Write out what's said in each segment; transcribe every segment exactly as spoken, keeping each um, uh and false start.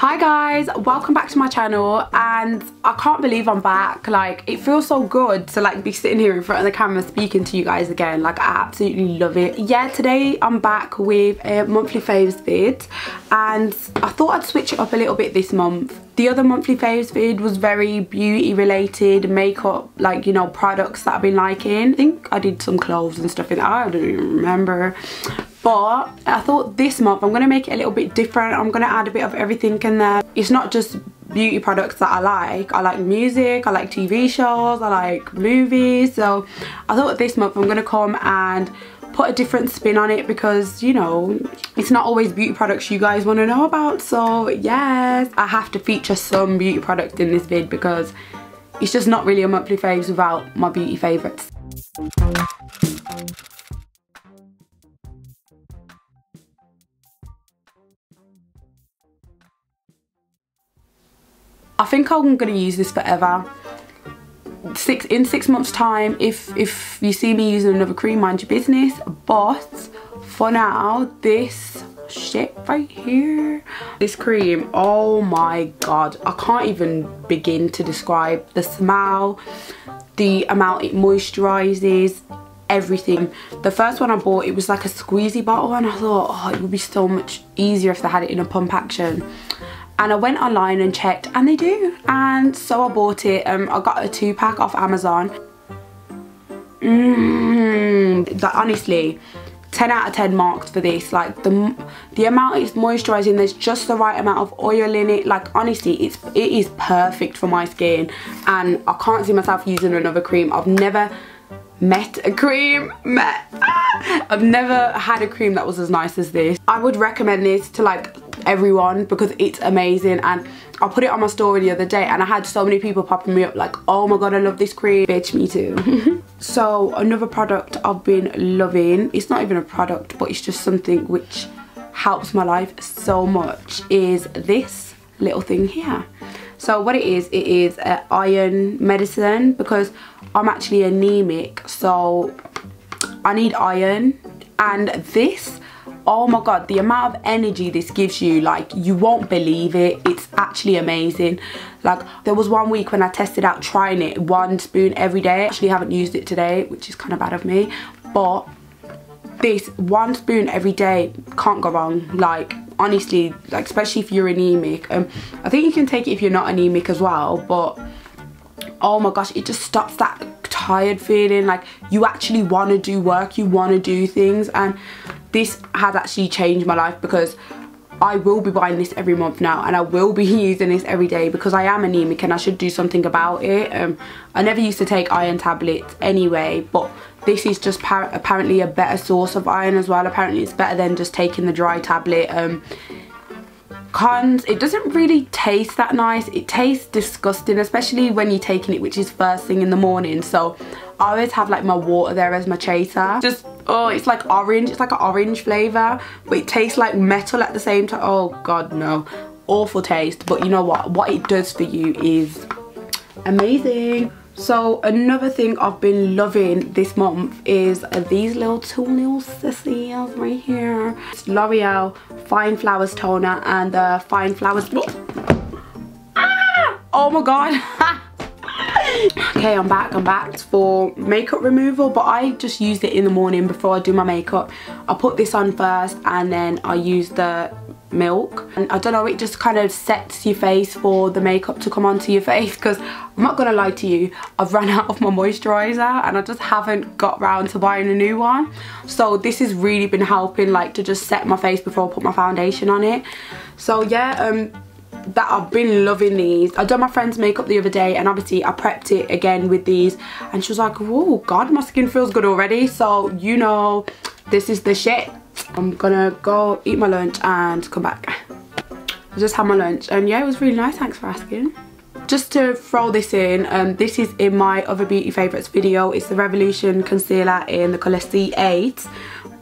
Hi guys, welcome back to my channel, and I can't believe I'm back. Like, it feels so good to like be sitting here in front of the camera speaking to you guys again. Like, I absolutely love it. Yeah, today I'm back with a monthly faves vid, and I thought I'd switch it up a little bit this month. The other monthly faves vid was very beauty related, makeup, like, you know, products that I've been liking. I think I did some clothes and stuff in that, I don't even remember. But I thought this month I'm going to make it a little bit different. I'm going to add a bit of everything in there. It's not just beauty products that I like. I like music, I like T V shows, I like movies. So I thought this month I'm going to come and put a different spin on it, because, you know, it's not always beauty products you guys want to know about. So yes, I have to feature some beauty products in this vid, because it's just not really a monthly faves without my beauty favourites. I think I'm gonna use this forever. Six in six months' time, if if you see me using another cream, mind your business. But for now, this shit right here, this cream, oh my god, I can't even begin to describe the smell, the amount it moisturizes, everything. The first one I bought, it was like a squeezy bottle, and I thought, oh, it would be so much easier if they had it in a pump action. And I went online and checked, and they do. And so I bought it. Um, I got a two pack off Amazon. Mmm. Like, honestly, ten out of ten marks for this. Like, the the amount it's moisturising, there's just the right amount of oil in it. Like, honestly, it's it is perfect for my skin. And I can't see myself using another cream. I've never met a cream met ah! I've never had a cream that was as nice as this. I would recommend this to like everyone, because it's amazing. And I put it on my story the other day, and I had so many people popping me up like, oh my god, I love this cream. Bitch, me too. So another product I've been loving, it's not even a product, but it's just something which helps my life so much, is this little thing here. So what it is, it is an iron medicine, because I'm actually anemic, so I need iron. And this, oh my god, the amount of energy this gives you, like, you won't believe it. It's actually amazing. Like, there was one week when I tested out trying it, one spoon every day. I actually haven't used it today, which is kind of bad of me, but this one spoon every day, can't go wrong. Like, honestly, like, especially if you're anemic. Um, I think you can take it if you're not anemic as well, but oh my gosh, it just stops that tired feeling. Like, you actually want to do work, you want to do things. And this has actually changed my life, because I will be buying this every month now, and I will be using this every day, because I am anemic and I should do something about it. Um, I never used to take iron tablets anyway, but this is just apparently a better source of iron as well. Apparently it's better than just taking the dry tablet. Um, cons, it doesn't really taste that nice. It tastes disgusting, especially when you're taking it, which is first thing in the morning. So I always have like my water there as my chaser. Just, oh, it's like orange. It's like an orange flavour, but it tastes like metal at the same time. Oh god, no. Awful taste. But you know what? What it does for you is amazing. So another thing I've been loving this month is these little two little sissies right here. It's L'Oreal Fine Flowers Toner and the Fine Flowers... Ah! Oh my god! Okay, I'm back, I'm back for makeup removal, but I just used it in the morning before I do my makeup. I put this on first, and then I use the milk, and I don't know, it just kind of sets your face for the makeup to come onto your face, because I'm not gonna lie to you, I've run out of my moisturizer and I just haven't got round to buying a new one. So this has really been helping, like, to just set my face before I put my foundation on it. So yeah, um that I've been loving these. I done my friend's makeup the other day, and obviously I prepped it again with these, and she was like, oh god, my skin feels good already. So you know, this is the shit. I'm gonna go eat my lunch and come back. I just had my lunch, and yeah, it was really nice, thanks for asking. Just to throw this in, um, this is in my other beauty favourites video. It's the Revolution Concealer in the colour C eight.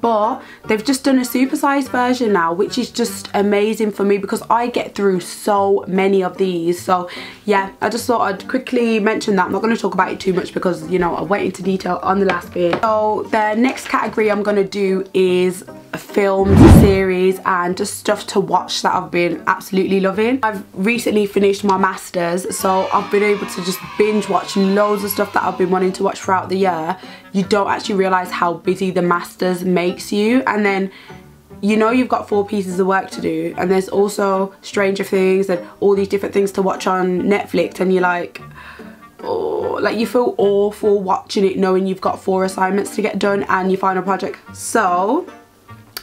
But they've just done a supersized version now, which is just amazing for me, because I get through so many of these. So yeah, I just thought I'd quickly mention that. I'm not going to talk about it too much, because, you know, I went into detail on the last bit. So the next category I'm going to do is films, series and just stuff to watch that I've been absolutely loving. I've recently finished my masters, so I've been able to just binge watch loads of stuff that I've been wanting to watch throughout the year. You don't actually realise how busy the masters makes you, and then you know you've got four pieces of work to do, and there's also Stranger Things and all these different things to watch on Netflix, and you're like, oh, like you feel awful watching it knowing you've got four assignments to get done and your final project. So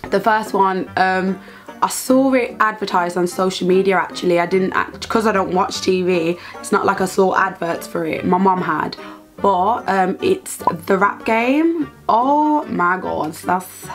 the first one, um, I saw it advertised on social media actually. I didn't, act, because I don't watch T V, it's not like I saw adverts for it, my mum had. But um, it's The Rap Game. Oh my god, that's,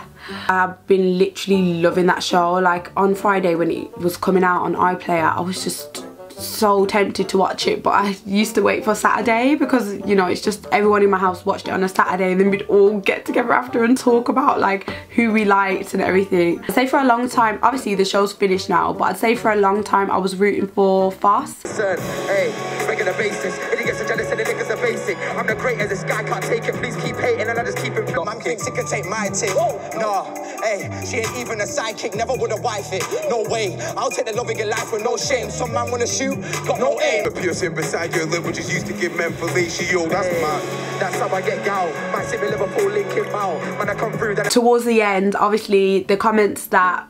I've been literally loving that show. Like on Friday when it was coming out on iPlayer, I was just so tempted to watch it, but I used to wait for Saturday because, you know, it's just everyone in my house watched it on a Saturday, and then we'd all get together after and talk about like who we liked and everything. I'd say for a long time, obviously the show's finished now, but I'd say for a long time I was rooting for F O S. Son, hey, regular basis, it gets so jealous and the niggas are basic. I'm the greatest, this guy can't take it, please keep hating and I just keep it. Man thinks it can take my take. Nah, hey, she ain't even a sidekick, never would a wife it. No way, I'll take the love of your life with no shame. Some man wanna shoot, got no, no aim. The piercing beside your lip, which is used to give men fellatio, yo, that's hey. Mine. That's how I get gout. My city Liverpool linking out. When I come through that. Towards the end, obviously, the comments that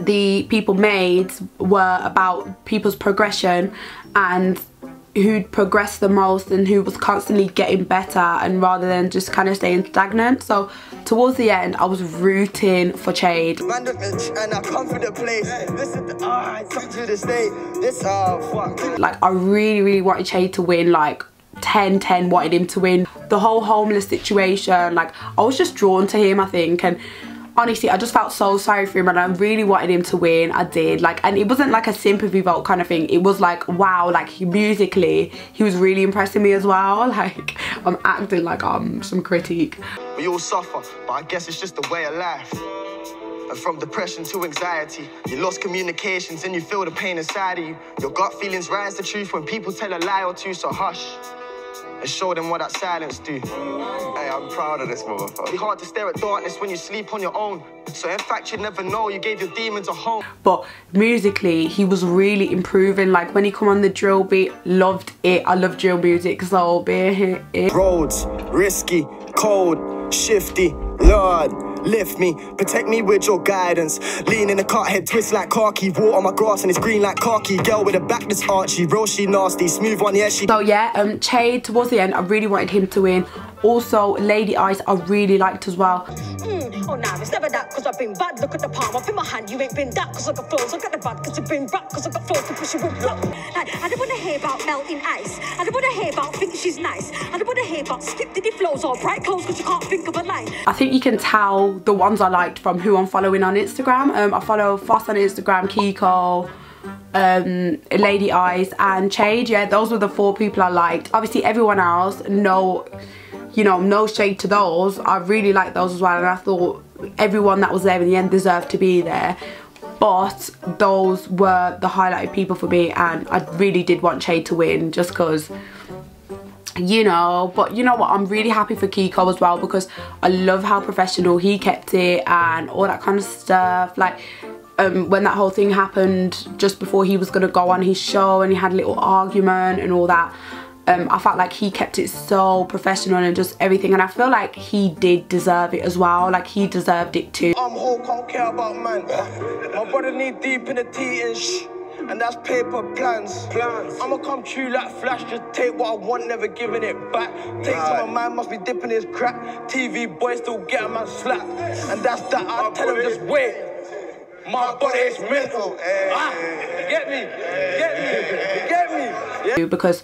the people made were about people's progression and who'd progressed the most and who was constantly getting better, and rather than just kind of staying stagnant. So towards the end, I was rooting for Chaide. And I come from the place. This is the, oh, I come to the state. This, oh, fuck. Like, I really, really wanted Chaide to win. Like, ten ten wanted him to win. The whole homeless situation, like, I was just drawn to him, I think. And honestly, I just felt so sorry for him, and I really wanted him to win. I did, like, and it wasn't like a sympathy vote kind of thing. It was like, wow, like he, musically, he was really impressing me as well. Like, I'm acting like I'm some critique. We all suffer, but I guess it's just the way of life. And from depression to anxiety, you lost communications and you feel the pain inside of you. Your gut feelings rise to truth when people tell a lie or two, so hush. And show them what that silence do. Hey, I'm proud of this motherfucker. It's hard to stare at darkness when you sleep on your own. So in fact, you'd never know you gave your demons a home. But musically, he was really improving. Like when he come on the drill beat, loved it. I love drill music, so be here. It. Roads, risky, cold, shifty, Lord. Lift me, protect me with your guidance. Lean in the cart, head twist like khaki. Water on my grass and it's green like khaki. Girl with a backless Archie, real she nasty. Smooth one, yeah she. So yeah, um, Chaide, towards the end, I really wanted him to win. Also, Lady Ice, I really liked as well. Mm, oh nah, it's never that, cause I've been bad. Look at the palm up in my hand, you ain't been that. Cause I got flows, look at the bad, cause I've been back. Cause I got flows to push you with luck. Like, I don't wanna hear about melting ice. I don't wanna hear about thinking she's nice. I don't wanna hear about skip diddy flows or bright clothes, cause you can't think of a line. I think you can tell the ones I liked from who I'm following on Instagram. Um, I follow F O S on Instagram, Kiico, um, Lady Ice and Chaide. Yeah, those were the four people I liked. Obviously everyone else, no, you know, no shade to those. I really liked those as well, and I thought everyone that was there in the end deserved to be there. But those were the highlighted people for me, and I really did want Chaide to win just because, you know. But you know what, I'm really happy for Kiico as well, because I love how professional he kept it and all that kind of stuff. Like um, when that whole thing happened just before he was going to go on his show and he had a little argument and all that, um, I felt like he kept it so professional and just everything, and I feel like he did deserve it as well. Like he deserved it too. I'm Hulk, I don't care about man. My brother knee deep in the tea-ish. And that's paper plans. plans. I'ma come true like Flash, just take what I want, never giving it back. Take right. Some my mind must be dipping his crack. T V boys still get a man slapped. And that's that, I tell him just wait. My body is mental. Hey. Ah, get me, get me, get me. Yeah. Because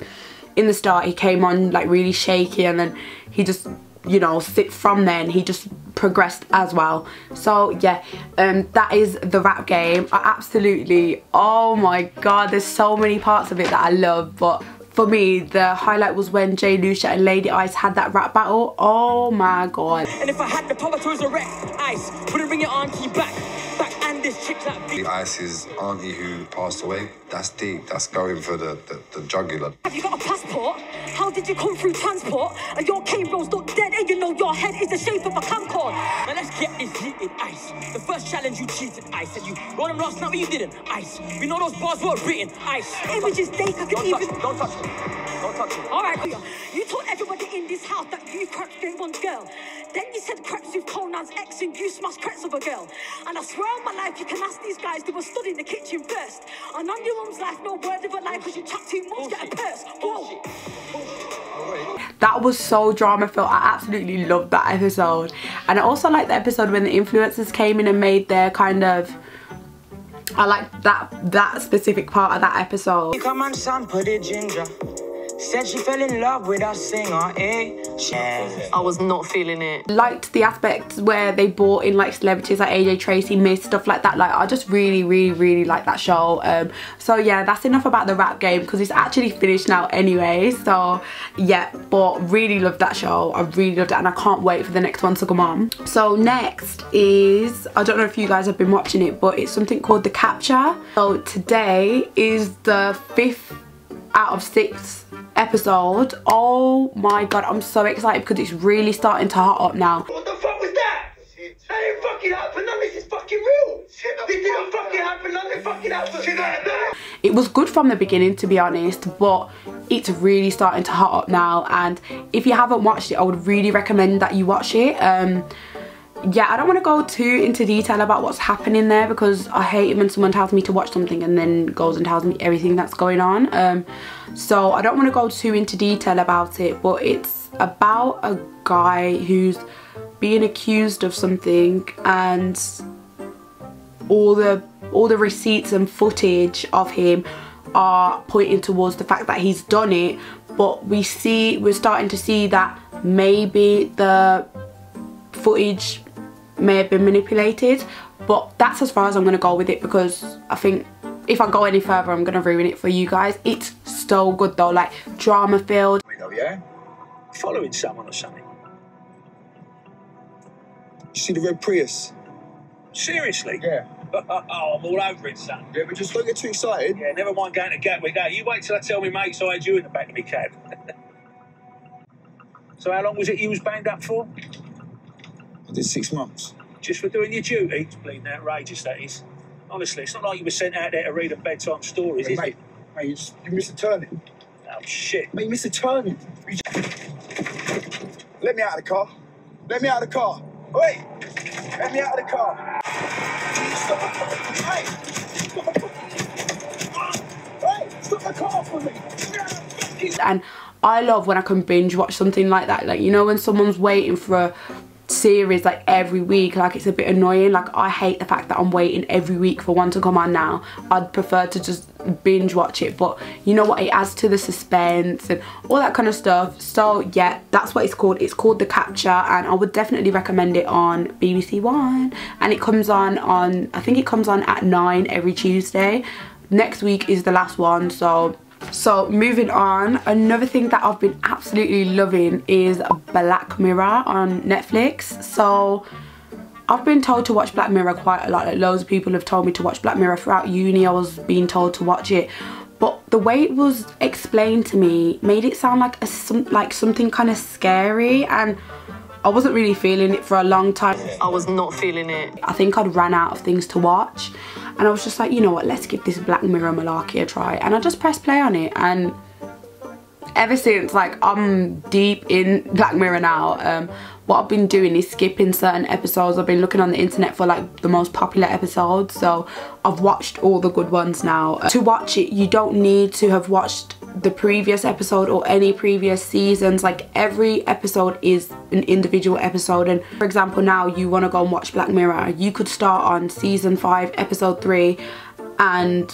in the start he came on like really shaky, and then he just, you know, sit from then he just progressed as well. So yeah, um that is The Rap Game. I absolutely, oh my god, there's so many parts of it that I love, but for me the highlight was when J Lucia and Lady Ice had that rap battle. Oh my god. And if I had the power to resurrect Ice, put a ring your arm key back back and this chick's like Lady Ice's auntie who passed away. That's deep. That's going for the, the, the jugular. Have you got a passport? How did you come through transport? And your K-Roll's not dead, and you know your head is the shape of a camcorder. Now let's get this heated ice. The first challenge you cheated, Ice. And you won them last night, but you didn't, Ice. We know those bars were written, Ice. Images, data, I can even... Touch, don't touch them. Don't touch them. All right, Cleo. You told everybody in this house that you cracked gave one girl. Then you said Krept with Conan's ex and you smashed Krept of a girl. And I swear on my life, you can ask these guys, they were stood in the kitchen first. And on your mum's life, no word of a lie, because you chucked two mums, get a purse. Whoa. That was so drama filled. I absolutely loved that episode. And I also liked the episode when the influencers came in and made their kind of... I liked that that specific part of that episode. Come on, son, put it ginger. Said she fell in love with our singer, eh? Yeah. I was not feeling it. Liked the aspects where they brought in like celebrities like A J Tracy, Miss, stuff like that. Like I just really, really, really like that show. Um, so yeah, that's enough about The Rap Game because it's actually finished now anyway. So yeah, but really loved that show. I really loved it and I can't wait for the next one to come on. So next is, I don't know if you guys have been watching it, but it's something called The Capture. So today is the fifth out of six episode. Oh my god, I'm so excited because it's really starting to hot up now. What the fuck was that? Shit. That didn't fucking happen, none of this is fucking real. Shit, this didn't fucking happen, none of it fucking happened. Shit, that, that. It was good from the beginning to be honest, but it's really starting to hot up now, and if you haven't watched it, I would really recommend that you watch it. Um, yeah, I don't want to go too into detail about what's happening there because I hate it when someone tells me to watch something and then goes and tells me everything that's going on. Um, so I don't want to go too into detail about it, but it's about a guy who's being accused of something, and all the all the receipts and footage of him are pointing towards the fact that he's done it, but we see we're starting to see that maybe the footage may have been manipulated, but that's as far as I'm going to go with it because I think if I go any further I'm going to ruin it for you guys. It's so good though, like drama filled. Yeah? Following someone or something. You see the red Prius? Seriously? Yeah. Oh, I'm all over it, son. Yeah, but just don't get too excited. Yeah, never mind going to Gatwick. Hey, you wait till I tell me mates I had you in the back of me cab. So how long was it you was banged up for? I did six months. Just for doing your duty? It's bleeding outrageous, that is. Honestly, it's not like you were sent out there to read them bedtime stories, yeah, is mate, it? Mate, you, just, you missed a turning. Oh, shit. Mate, you missed a turning. Let me out of the car. Let me out of the car. Wait! Let me out of the car. Stop my car. Hey! Stop my car. Hey! Stop my car for me. And I love when I can binge watch something like that. Like, you know, when someone's waiting for a series like every week, like it's a bit annoying. Like I hate the fact that I'm waiting every week for one to come on now. I'd prefer to just binge watch it, but you know what, it adds to the suspense and all that kind of stuff. So yeah, that's what it's called. It's called The Capture, and I would definitely recommend it on B B C One, and it comes on on I think it comes on at nine every Tuesday. Next week is the last one. So So moving on, another thing that I've been absolutely loving is Black Mirror on Netflix. So I've been told to watch Black Mirror quite a lot. Like loads of people have told me to watch Black Mirror throughout uni. I was being told to watch it, but the way it was explained to me made it sound like a some, like something kind of scary, and I wasn't really feeling it for a long time. I was not feeling it. I think I'd ran out of things to watch, and I was just like, you know what, let's give this Black Mirror malarkey a try. And I just pressed play on it, and ever since, like, I'm deep in Black Mirror now. Um, what I've been doing is skipping certain episodes. I've been looking on the internet for, like, the most popular episodes. So I've watched all the good ones now. Uh, to watch it, you don't need to have watched the previous episode or any previous seasons. Like, every episode is an individual episode. And for example, now you want to go and watch Black Mirror, you could start on season five, episode three, and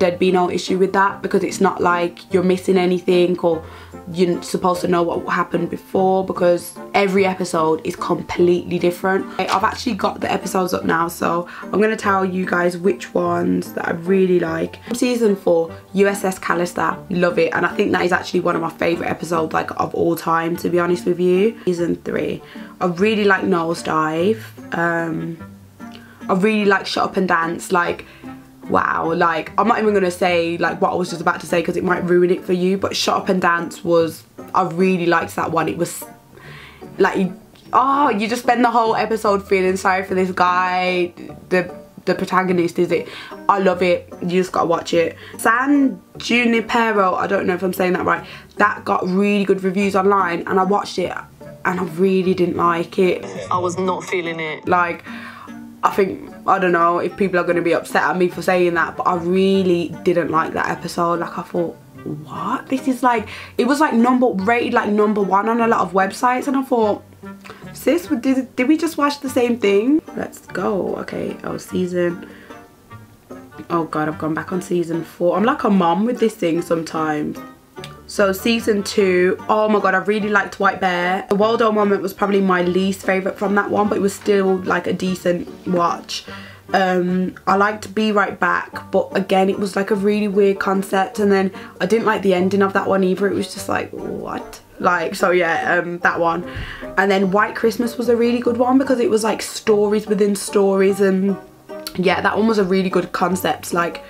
there'd be no issue with that because it's not like you're missing anything or you're supposed to know what happened before, because every episode is completely different. I've actually got the episodes up now, so I'm going to tell you guys which ones that I really like. Season four, U S S Callister, love it, and I think that is actually one of my favourite episodes, like, of all time, to be honest with you. Season three, I really like Nosedive. Um, I really like Shut Up and Dance, like, wow. Like, I'm not even going to say, like, what I was just about to say because it might ruin it for you, but Shut Up and Dance was, I really liked that one. It was, like, oh, you just spend the whole episode feeling sorry for this guy, the the protagonist, is it? I love it. You just gotta watch it. San Junipero, I don't know if I'm saying that right, that got really good reviews online, and I watched it and I really didn't like it. I was not feeling it. Like, I think, I don't know if people are gonna be upset at me for saying that, but I really didn't like that episode. Like, I thought, what? This is like, it was like number, rated like number one on a lot of websites, and I thought, sis, did, did we just watch the same thing? Let's go. Okay, oh, season, oh god, I've gone back on season four. I'm like a mom with this thing sometimes. So season two, oh my god, I really liked White Bear. The Waldo Moment was probably my least favourite from that one, but it was still like a decent watch. Um, I liked Be Right Back, but again, it was like a really weird concept, and then I didn't like the ending of that one either. It was just like, what? Like, so yeah, um, that one. And then White Christmas was a really good one because it was like stories within stories, and yeah, that one was a really good concept. Like,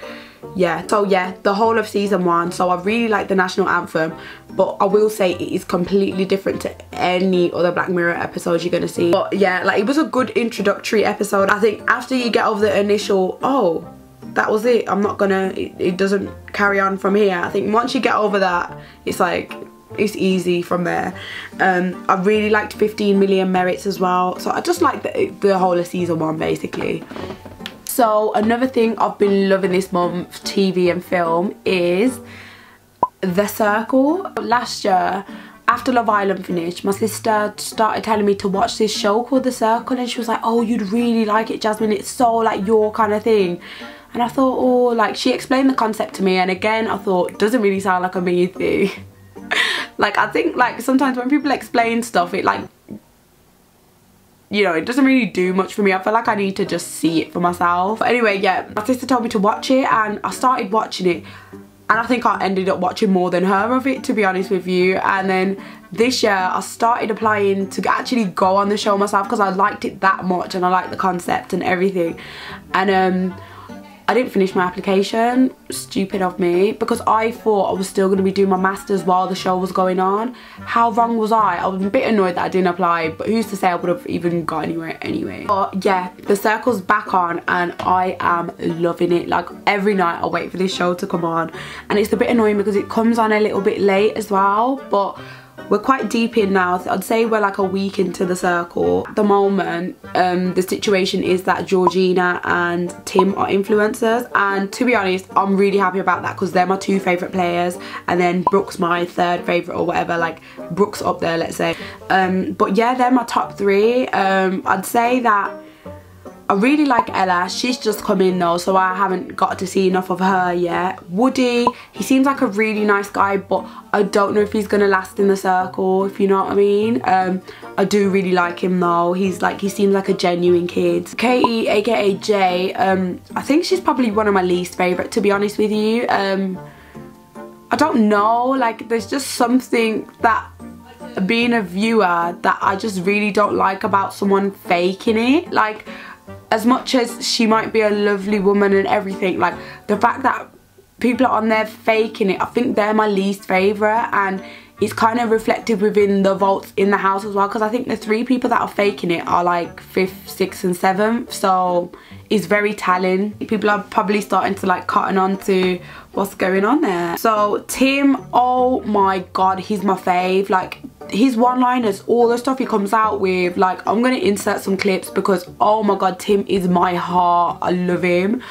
yeah, so yeah, the whole of season one. So I really like The National Anthem, but I will say it is completely different to any other Black Mirror episodes you're gonna see. But yeah, like, it was a good introductory episode. I think after you get over the initial, oh, that was it, I'm not gonna, it, it doesn't carry on from here. I think once you get over that, it's like, it's easy from there. um I really liked fifteen million merits as well, so I just like the, the whole of season one basically. So another thing I've been loving this month, T V and film, is The Circle. Last year, after Love Island finished, my sister started telling me to watch this show called The Circle, and she was like, oh, you'd really like it, Jasmine, it's so like your kind of thing. And I thought, oh, like, she explained the concept to me, and again I thought, doesn't really sound like a me thing. Like, I think, like, sometimes when people explain stuff, it, like, you know, it doesn't really do much for me. I feel like I need to just see it for myself. But anyway, yeah, my sister told me to watch it, and I started watching it, and I think I ended up watching more than her of it, to be honest with you. And then this year I started applying to actually go on the show myself because I liked it that much, and I liked the concept and everything. And um I didn't finish my application, stupid of me, because I thought I was still going to be doing my masters while the show was going on. How wrong was I? I was a bit annoyed that I didn't apply, but who's to say I would have even got anywhere anyway. But yeah, The Circle's back on, and I am loving it. Like, every night I wait for this show to come on, and it's a bit annoying because it comes on a little bit late as well, but we're quite deep in now. I'd say we're like a week into The Circle. At the moment, um, the situation is that Gerogina and Tim are influencers, and to be honest, I'm really happy about that because they're my two favourite players, and then Brooke's my third favourite or whatever. Like, Brooke's up there, let's say. Um, but yeah, they're my top three. Um, I'd say that I really like Ella. She's just come in though, so I haven't got to see enough of her yet. Woody, he seems like a really nice guy, but I don't know if he's gonna last in The Circle, if you know what I mean. Um, I do really like him though. He's like, he seems like a genuine kid. Katie, aka J, um, I think she's probably one of my least favourite, to be honest with you. Um, I don't know, like, there's just something that, being a viewer, that I just really don't like about someone faking it. Like, as much as she might be a lovely woman and everything, like, the fact that people are on there faking it, I think they're my least favourite, and it's kind of reflected within the votes in the house as well, because I think the three people that are faking it are like fifth, sixth and seventh, so it's very telling. People are probably starting to like cotton on to what's going on there. So Tim, oh my god, he's my fave. Like, his one-liners, all the stuff he comes out with, like, I'm gonna insert some clips because oh my god, Tim is my heart. I love him.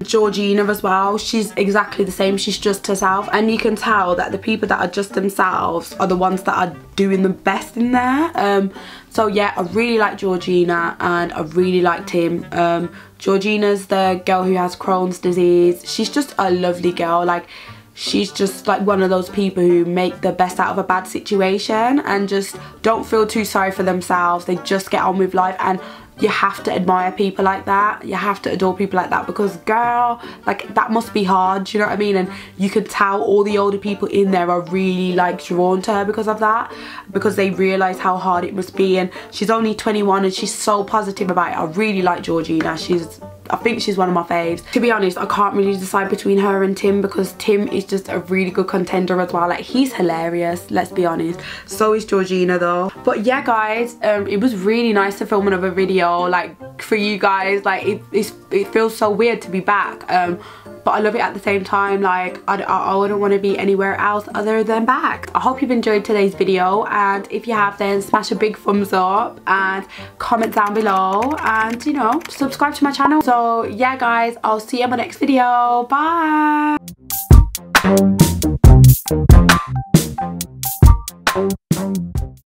Gerogina as well, she's exactly the same, she's just herself, and you can tell that the people that are just themselves are the ones that are doing the best in there. Um, so yeah, I really like Gerogina and I really like Tim. Um, Gerogina's the girl who has Crohn's disease. She's just a lovely girl, like, she's just like one of those people who make the best out of a bad situation and just don't feel too sorry for themselves, they just get on with life. And you have to admire people like that, you have to adore people like that, because girl, like, that must be hard, you know what I mean? And you could tell all the older people in there are really like drawn to her because of that, because they realise how hard it must be. And she's only twenty-one and she's so positive about it. I really like Gerogina, she's, I think she's one of my faves. To be honest, I can't really decide between her and Tim, because Tim is just a really good contender as well. Like, he's hilarious, let's be honest. So is Gerogina though. But yeah guys, um, it was really nice to film another video, like, for you guys. Like, it, it's, it feels so weird to be back. Um, But I love it at the same time. Like, I, I, I wouldn't want to be anywhere else other than back. I hope you've enjoyed today's video, and if you have, then smash a big thumbs up and comment down below, and you know, subscribe to my channel. So yeah guys, I'll see you in my next video. Bye.